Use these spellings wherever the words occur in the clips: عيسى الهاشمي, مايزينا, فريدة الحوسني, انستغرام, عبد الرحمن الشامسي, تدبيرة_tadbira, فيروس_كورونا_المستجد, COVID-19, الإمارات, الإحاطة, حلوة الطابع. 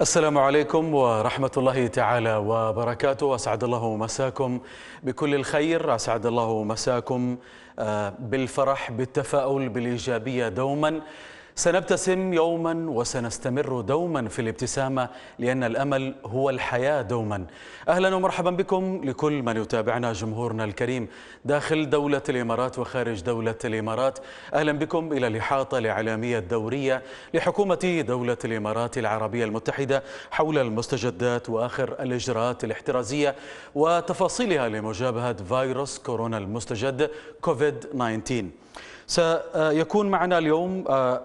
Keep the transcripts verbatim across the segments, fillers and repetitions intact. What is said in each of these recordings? السلام عليكم ورحمة الله تعالى وبركاته. أسعد الله مساكم بكل الخير، أسعد الله مساكم بالفرح بالتفاؤل بالإيجابية دوما. سنبتسم يوما وسنستمر دوما في الابتسامة لأن الأمل هو الحياة دوما. أهلا ومرحبا بكم لكل من يتابعنا، جمهورنا الكريم داخل دولة الإمارات وخارج دولة الإمارات. أهلا بكم إلى الإحاطة الإعلامية الدورية لحكومة دولة الإمارات العربية المتحدة حول المستجدات وآخر الإجراءات الاحترازية وتفاصيلها لمجابهة فيروس كورونا المستجد كوفيد تسعة عشر. سيكون معنا اليوم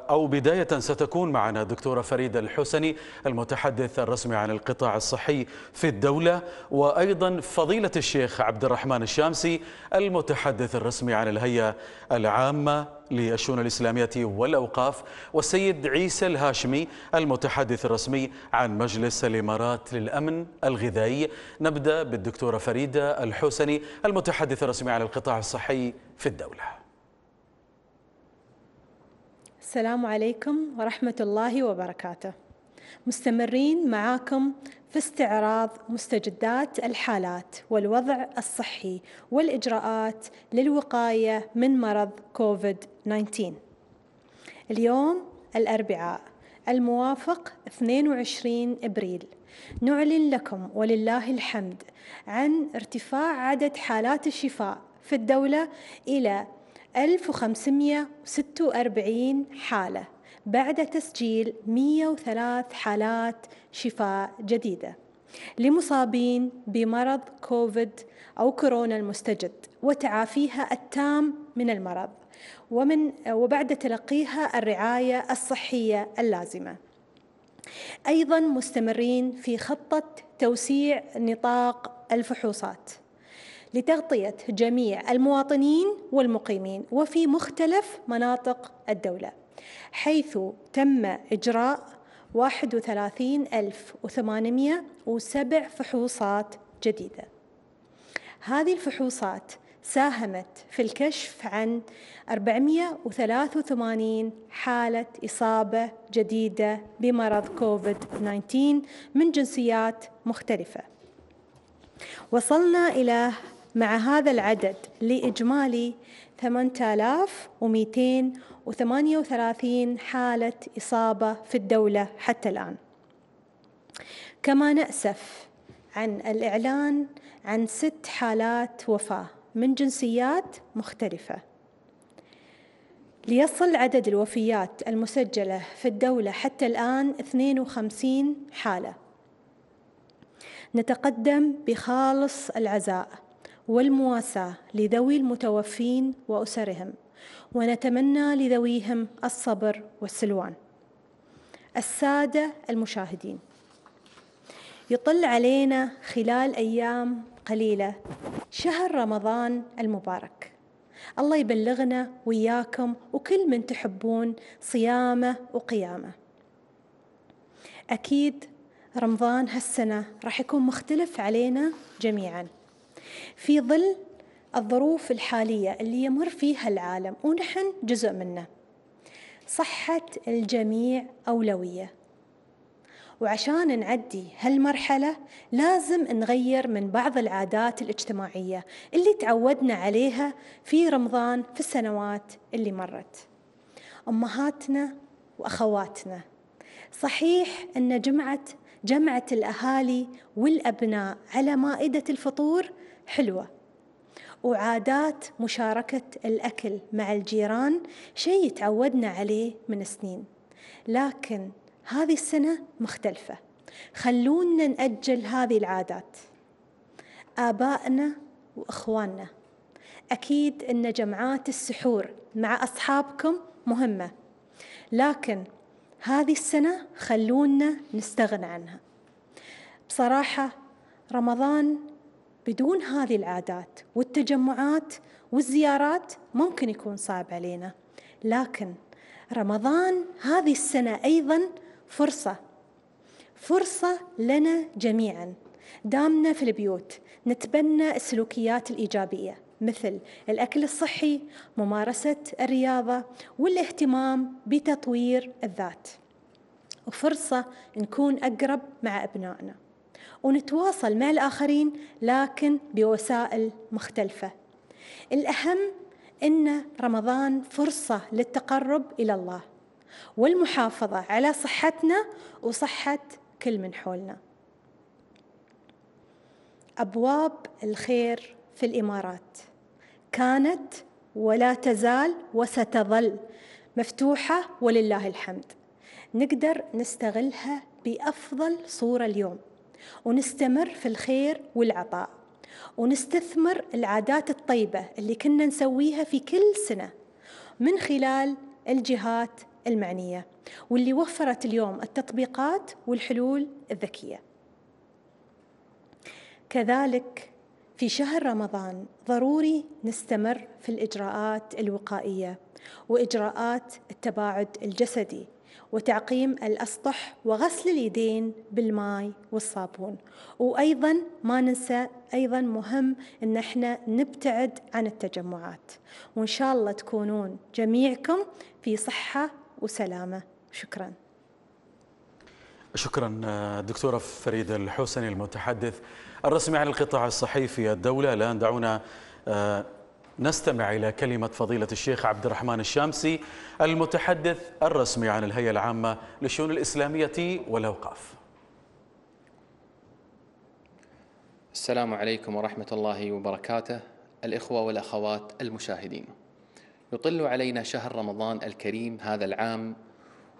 أو بداية ستكون معنا دكتورة فريدة الحوسني المتحدث الرسمي عن القطاع الصحي في الدولة، وأيضا فضيلة الشيخ عبد الرحمن الشامسي المتحدث الرسمي عن الهيئة العامة للشؤون الإسلامية والأوقاف، والسيد عيسى الهاشمي المتحدث الرسمي عن مجلس الإمارات للأمن الغذائي. نبدأ بالدكتورة فريدة الحوسني المتحدث الرسمي عن القطاع الصحي في الدولة. السلام عليكم ورحمة الله وبركاته. مستمرين معاكم في استعراض مستجدات الحالات والوضع الصحي والإجراءات للوقاية من مرض كوفيد تسعة عشر. اليوم الأربعاء الموافق اثنين وعشرين إبريل نعلن لكم ولله الحمد عن ارتفاع عدد حالات الشفاء في الدولة إلى ألف وخمسمئة وستة وأربعين حالة بعد تسجيل مئة وثلاث حالات شفاء جديدة لمصابين بمرض كوفيد أو كورونا المستجد وتعافيها التام من المرض ومن وبعد تلقيها الرعاية الصحية اللازمة. أيضا مستمرين في خطة توسيع نطاق الفحوصات لتغطية جميع المواطنين والمقيمين وفي مختلف مناطق الدولة، حيث تم إجراء واحد وثلاثين ألف وثمانمئة وسبع فحوصات جديدة. هذه الفحوصات ساهمت في الكشف عن أربعمئة وثلاثة وثمانين حالة إصابة جديدة بمرض كوفيد تسعة عشر من جنسيات مختلفة. وصلنا إلى مع هذا العدد لإجمالي ثمانية آلاف ومئتين وثمانية وثلاثين حالة إصابة في الدولة حتى الآن. كما نأسف عن الإعلان عن ست حالات وفاة من جنسيات مختلفة، ليصل عدد الوفيات المسجلة في الدولة حتى الآن اثنين وخمسين حالة. نتقدم بخالص العزاء والمواساة لذوي المتوفين وأسرهم، ونتمنى لذويهم الصبر والسلوان. السادة المشاهدين، يطل علينا خلال أيام قليلة شهر رمضان المبارك. الله يبلغنا وإياكم وكل من تحبون صيامه وقيامه. أكيد رمضان هالسنة راح يكون مختلف علينا جميعاً في ظل الظروف الحالية اللي يمر فيها العالم ونحن جزء منه. صحة الجميع أولوية، وعشان نعدي هالمرحلة لازم نغير من بعض العادات الاجتماعية اللي تعودنا عليها في رمضان في السنوات اللي مرت. أمهاتنا وأخواتنا، صحيح أن جمعت جمعت الأهالي والأبناء على مائدة الفطور حلوة، وعادات مشاركة الأكل مع الجيران شيء تعودنا عليه من سنين، لكن هذه السنة مختلفة. خلونا نأجل هذه العادات. آبائنا وإخواننا، أكيد أن جمعات السحور مع أصحابكم مهمة، لكن هذه السنة خلونا نستغنى عنها. بصراحة رمضان بدون هذه العادات والتجمعات والزيارات ممكن يكون صعب علينا، لكن رمضان هذه السنة أيضا فرصة فرصة لنا جميعا. دامنا في البيوت نتبنى السلوكيات الإيجابية مثل الأكل الصحي، ممارسة الرياضة، والاهتمام بتطوير الذات. وفرصة نكون أقرب مع أبنائنا ونتواصل مع الآخرين لكن بوسائل مختلفة. الأهم إن رمضان فرصة للتقرب إلى الله والمحافظة على صحتنا وصحة كل من حولنا. أبواب الخير في الإمارات كانت ولا تزال وستظل مفتوحة ولله الحمد، نقدر نستغلها بأفضل صورة اليوم ونستمر في الخير والعطاء ونستثمر العادات الطيبة اللي كنا نسويها في كل سنة من خلال الجهات المعنية واللي وفرت اليوم التطبيقات والحلول الذكية. كذلك في شهر رمضان ضروري نستمر في الإجراءات الوقائية وإجراءات التباعد الجسدي وتعقيم الأسطح وغسل اليدين بالماء والصابون، وأيضا ما ننسى أيضا مهم أن احنا نبتعد عن التجمعات، وإن شاء الله تكونون جميعكم في صحة وسلامة. شكرا. شكرا دكتورة فريدة الحوسني المتحدث الرسمي عن القطاع الصحي في الدولة. الآن دعونا نستمع إلى كلمة فضيلة الشيخ عبد الرحمن الشامسي المتحدث الرسمي عن الهيئة العامة للشؤون الإسلامية والأوقاف. السلام عليكم ورحمة الله وبركاته. الإخوة والأخوات المشاهدين، يطل علينا شهر رمضان الكريم هذا العام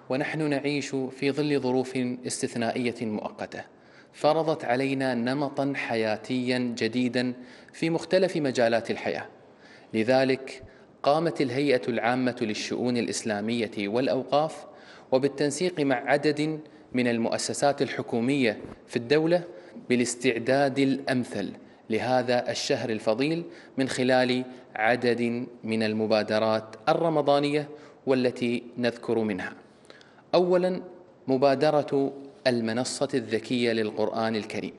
ونحن نعيش في ظل ظروف استثنائية مؤقتة فرضت علينا نمطا حياتيا جديدا في مختلف مجالات الحياة. لذلك قامت الهيئة العامة للشؤون الإسلامية والأوقاف وبالتنسيق مع عدد من المؤسسات الحكومية في الدولة بالاستعداد الأمثل لهذا الشهر الفضيل من خلال عدد من المبادرات الرمضانية والتي نذكر منها. أولاً، مبادرة المنصة الذكية للقرآن الكريم،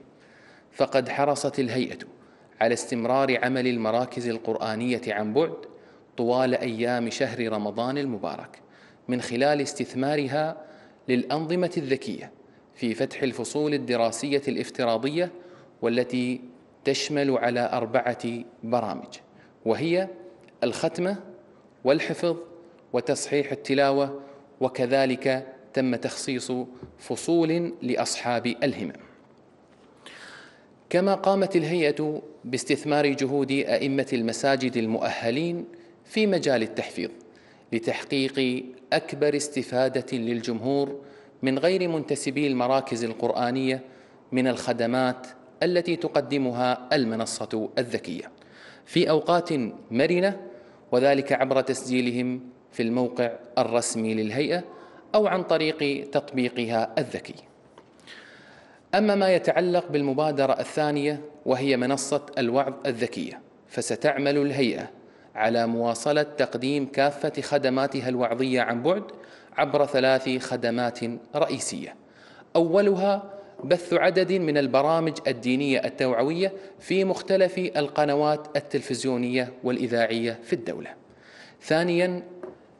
فقد حرصت الهيئة على استمرار عمل المراكز القرآنية عن بعد طوال أيام شهر رمضان المبارك من خلال استثمارها للأنظمة الذكية في فتح الفصول الدراسية الافتراضية والتي تشمل على أربعة برامج، وهي الختمة والحفظ وتصحيح التلاوة، وكذلك تم تخصيص فصول لأصحاب الهمم. كما قامت الهيئة باستثمار جهود أئمة المساجد المؤهلين في مجال التحفيظ لتحقيق أكبر استفادة للجمهور من غير منتسبي المراكز القرآنية من الخدمات التي تقدمها المنصة الذكية في أوقات مرنة، وذلك عبر تسجيلهم في الموقع الرسمي للهيئة أو عن طريق تطبيقها الذكي. أما ما يتعلق بالمبادرة الثانية وهي منصة الوعظ الذكية، فستعمل الهيئة على مواصلة تقديم كافة خدماتها الوعظية عن بعد عبر ثلاث خدمات رئيسية. أولها بث عدد من البرامج الدينية التوعوية في مختلف القنوات التلفزيونية والإذاعية في الدولة. ثانياً،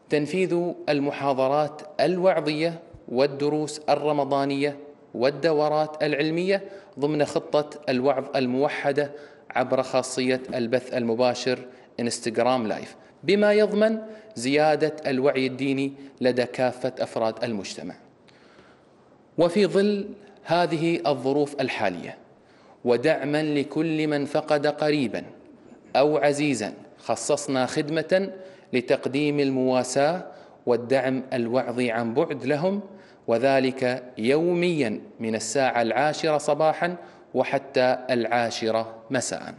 تنفيذ المحاضرات الوعظية والدروس الرمضانية والدورات العلمية ضمن خطة الوعظ الموحدة عبر خاصية البث المباشر انستغرام لايف، بما يضمن زيادة الوعي الديني لدى كافة أفراد المجتمع. وفي ظل هذه الظروف الحالية ودعما لكل من فقد قريبا أو عزيزا، خصصنا خدمة لتقديم المواساة والدعم الوعظي عن بعد لهم، وذلك يوميا من الساعة العاشرة صباحا وحتى العاشرة مساء.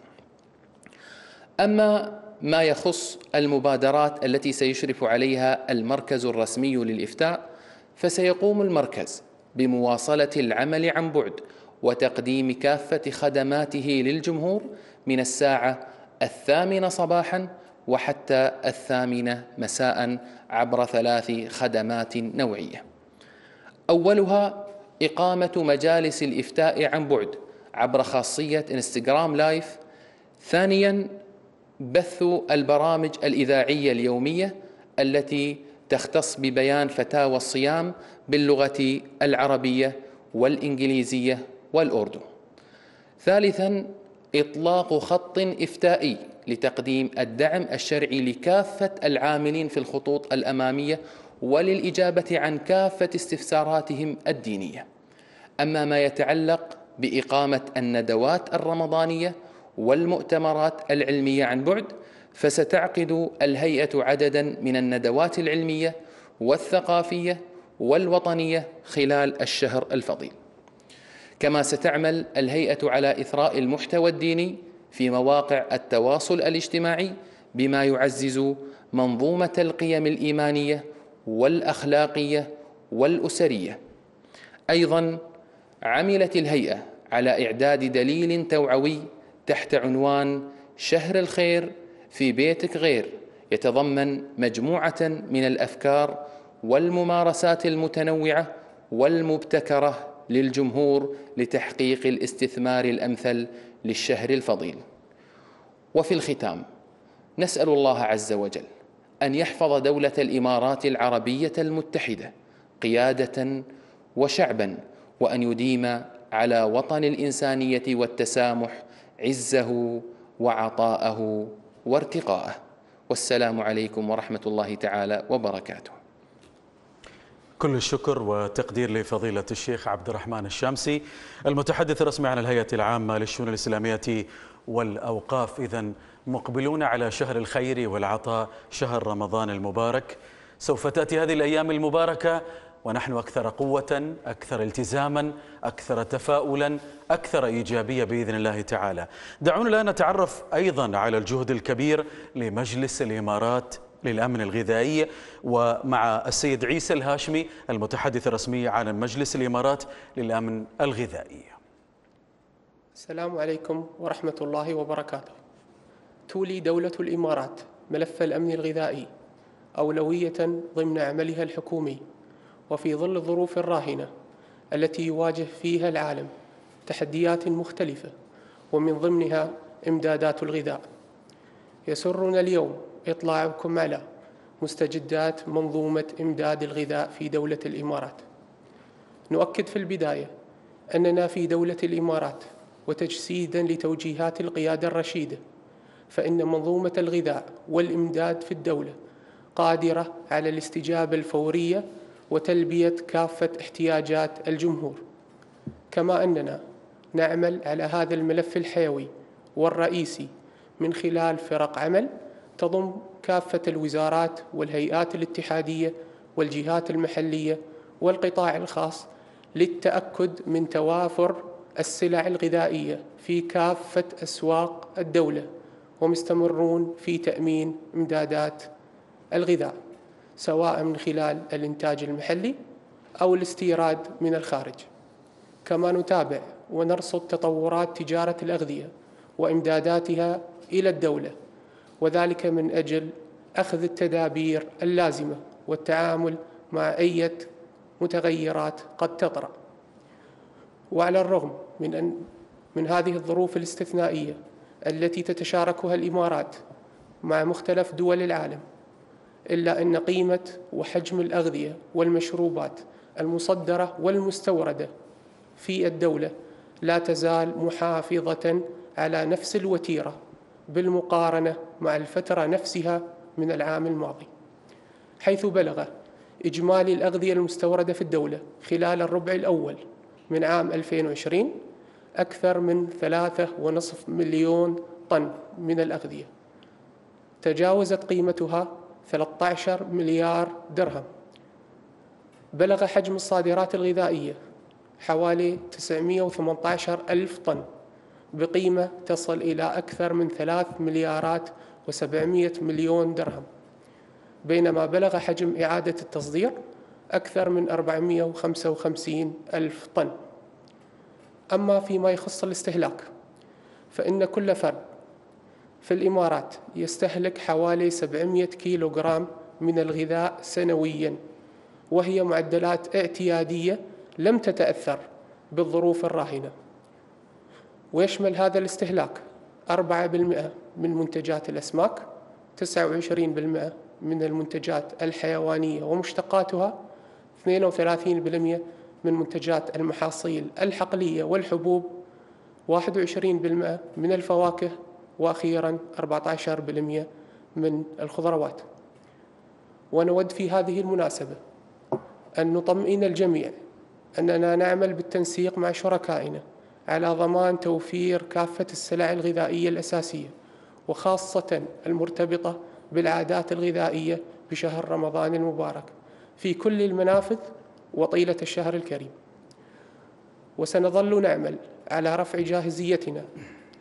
أما ما يخص المبادرات التي سيشرف عليها المركز الرسمي للإفتاء، فسيقوم المركز بمواصلة العمل عن بعد وتقديم كافة خدماته للجمهور من الساعة الثامنة صباحا وحتى الثامنة مساء عبر ثلاث خدمات نوعية. أولها إقامة مجالس الإفتاء عن بعد عبر خاصية انستغرام لايف. ثانياً، بث البرامج الإذاعية اليومية التي تختص ببيان فتاوى الصيام باللغة العربية والإنجليزية والأردو. ثالثاً، إطلاق خط إفتائي لتقديم الدعم الشرعي لكافة العاملين في الخطوط الأمامية وللإجابة عن كافة استفساراتهم الدينية. أما ما يتعلق بإقامة الندوات الرمضانية والمؤتمرات العلمية عن بعد، فستعقد الهيئة عددا من الندوات العلمية والثقافية والوطنية خلال الشهر الفضيل. كما ستعمل الهيئة على إثراء المحتوى الديني في مواقع التواصل الاجتماعي بما يعزز منظومة القيم الإيمانية والأخلاقية والأسرية. أيضا عملت الهيئة على إعداد دليل توعوي تحت عنوان شهر الخير في بيتك غير، يتضمن مجموعة من الأفكار والممارسات المتنوعة والمبتكرة للجمهور لتحقيق الاستثمار الأمثل للشهر الفضيل. وفي الختام، نسأل الله عز وجل أن يحفظ دولة الإمارات العربية المتحدة قيادة وشعبا، وأن يديم على وطن الإنسانية والتسامح عزه وعطاءه وارتقاءه. والسلام عليكم ورحمة الله تعالى وبركاته. كل الشكر وتقدير لفضيلة الشيخ عبد الرحمن الشامسي المتحدث الرسمي عن الهيئة العامة للشؤون الإسلامية والأوقاف. إذن مقبلون على شهر الخير والعطاء، شهر رمضان المبارك. سوف تأتي هذه الأيام المباركة ونحن أكثر قوة، أكثر التزاما، أكثر تفاؤلا، أكثر إيجابية بإذن الله تعالى. دعونا الآن نتعرف أيضا على الجهد الكبير لمجلس الإمارات للأمن الغذائي، ومع السيد عيسى الهاشمي المتحدث الرسمي عن مجلس الإمارات للأمن الغذائي. السلام عليكم ورحمة الله وبركاته. تولي دولة الإمارات ملف الأمن الغذائي أولوية ضمن عملها الحكومي، وفي ظل الظروف الراهنة التي يواجه فيها العالم تحديات مختلفة ومن ضمنها إمدادات الغذاء. يسرنا اليوم إطلاعكم على مستجدات منظومة إمداد الغذاء في دولة الإمارات. نؤكد في البداية أننا في دولة الإمارات، وتجسيدا لتوجيهات القيادة الرشيدة، فإن منظومة الغذاء والإمداد في الدولة قادرة على الاستجابة الفورية وتلبية كافة احتياجات الجمهور. كما أننا نعمل على هذا الملف الحيوي والرئيسي من خلال فرق عمل تضم كافة الوزارات والهيئات الاتحادية والجهات المحلية والقطاع الخاص للتأكد من توافر السلع الغذائية في كافة أسواق الدولة، ومستمرون في تأمين إمدادات الغذاء سواء من خلال الإنتاج المحلي أو الاستيراد من الخارج. كما نتابع ونرصد تطورات تجارة الأغذية وإمداداتها إلى الدولة، وذلك من أجل أخذ التدابير اللازمة والتعامل مع أي متغيرات قد تطرأ. وعلى الرغم من أن من هذه الظروف الاستثنائية التي تتشاركها الإمارات مع مختلف دول العالم، إلا أن قيمة وحجم الأغذية والمشروبات المصدرة والمستوردة في الدولة لا تزال محافظة على نفس الوتيرة بالمقارنة مع الفترة نفسها من العام الماضي، حيث بلغ إجمالي الأغذية المستوردة في الدولة خلال الربع الأول من عام ألفين وعشرين أكثر من ثلاثة فاصلة خمسة مليون طن من الأغذية، تجاوزت قيمتها ثلاثة عشر مليار درهم. بلغ حجم الصادرات الغذائية حوالي تسعمئة وثمانية عشر ألف طن بقيمة تصل إلى أكثر من ثلاث مليارات وسبعمئة مليون درهم، بينما بلغ حجم إعادة التصدير أكثر من أربعمئة وخمسة وخمسين ألف طن. أما فيما يخص الاستهلاك، فإن كل فرد في الإمارات يستهلك حوالي سبعمئة كيلوغرام من الغذاء سنوياً، وهي معدلات اعتيادية لم تتأثر بالظروف الراهنة. ويشمل هذا الاستهلاك أربعة بالمئة من منتجات الأسماك، تسعة وعشرين بالمئة من المنتجات الحيوانية ومشتقاتها، اثنين وثلاثين بالمئة من منتجات المحاصيل الحقلية والحبوب، واحد وعشرين بالمئة من الفواكه، وأخيراً أربعة عشر بالمئة من الخضروات. ونود في هذه المناسبة أن نطمئن الجميع أننا نعمل بالتنسيق مع شركائنا على ضمان توفير كافة السلع الغذائية الأساسية، وخاصة المرتبطة بالعادات الغذائية بشهر رمضان المبارك، في كل المنافذ وطيلة الشهر الكريم. وسنظل نعمل على رفع جاهزيتنا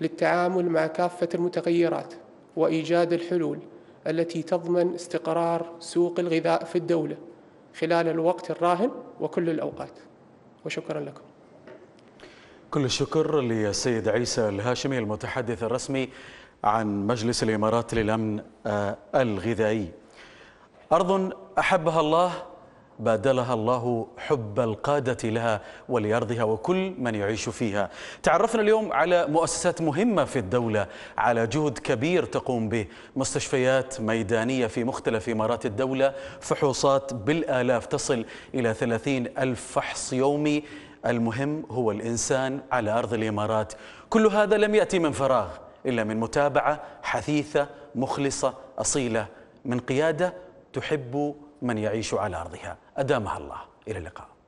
للتعامل مع كافة المتغيرات وإيجاد الحلول التي تضمن استقرار سوق الغذاء في الدولة خلال الوقت الراهن وكل الأوقات. وشكرا لكم. كل الشكر للسيد عيسى الهاشمي المتحدث الرسمي عن مجلس الإمارات للأمن الغذائي. أرض أحبها الله بادلها الله حب القادة لها ولأرضها وكل من يعيش فيها. تعرفنا اليوم على مؤسسات مهمة في الدولة، على جهد كبير تقوم به مستشفيات ميدانية في مختلف إمارات الدولة، فحوصات بالآلاف تصل إلى ثلاثين ألف فحص يومي. المهم هو الإنسان على أرض الإمارات. كل هذا لم يأتي من فراغ، إلا من متابعة حثيثة مخلصة أصيلة من قيادة تحب من يعيش على أرضها. أدامها الله. إلى اللقاء.